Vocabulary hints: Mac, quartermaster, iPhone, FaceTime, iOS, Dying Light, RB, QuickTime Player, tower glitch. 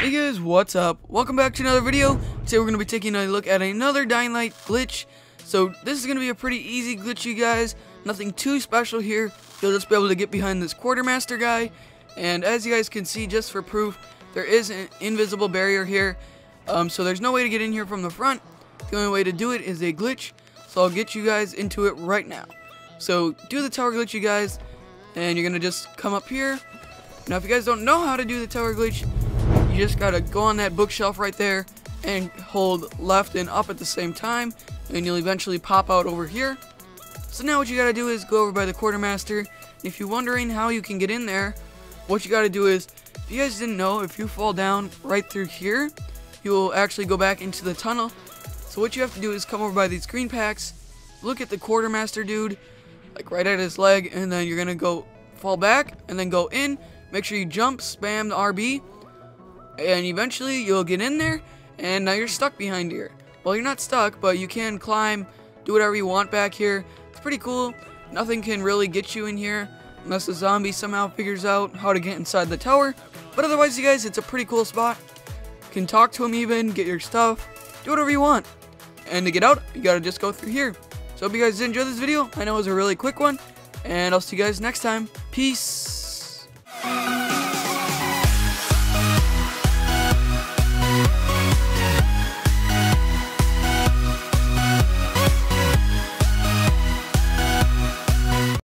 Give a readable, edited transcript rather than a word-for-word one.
Hey guys, what's up? Welcome back to another video. Today we're going to be taking a look at another Dying Light glitch. So this is going to be a pretty easy glitch, you guys. Nothing too special here. You'll just be able to get behind this quartermaster guy. And as you guys can see, just for proof, there is an invisible barrier here. So there's no way to get in here from the front. The only way to do it is a glitch. So I'll get you guys into it right now. So do the tower glitch, you guys. And you're going to just come up here. Now if you guys don't know how to do the tower glitch, you just gotta go on that bookshelf right there and hold left and up at the same time, and you'll eventually pop out over here. So now what you gotta do is go over by the quartermaster. If you're wondering how you can get in there, what you gotta do is, if you guys didn't know, if you fall down right through here, you will actually go back into the tunnel. So what you have to do is come over by these green packs, look at the quartermaster dude, like right at his leg, and then you're gonna go fall back and then go in. Make sure you jump, spam the RB, and eventually you'll get in there, and now you're stuck behind here. Well, you're not stuck, but you can climb, do whatever you want back here. It's pretty cool. Nothing can really get you in here unless the zombie somehow figures out how to get inside the tower. But otherwise, you guys, it's a pretty cool spot. You can talk to him even, get your stuff, do whatever you want. And to get out, you gotta just go through here. So I hope you guys enjoyed this video. I know it was a really quick one, and I'll see you guys next time. Peace.